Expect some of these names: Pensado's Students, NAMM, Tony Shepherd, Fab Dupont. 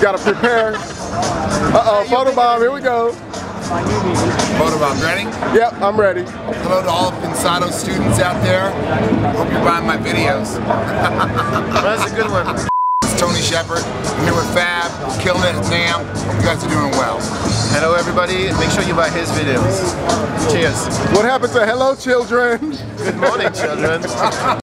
You gotta prepare. Photobomb, here we go. Photobomb, ready? Yep, I'm ready. Hello to all Pensado's students out there. Hope you're buying my videos. That's a good one. This is Tony Shepherd. I'm here with Fab, killing it at NAMM. Hope you guys are doing well. Hello everybody, make sure you buy his videos. Cheers. What happened to hello children? Good morning children.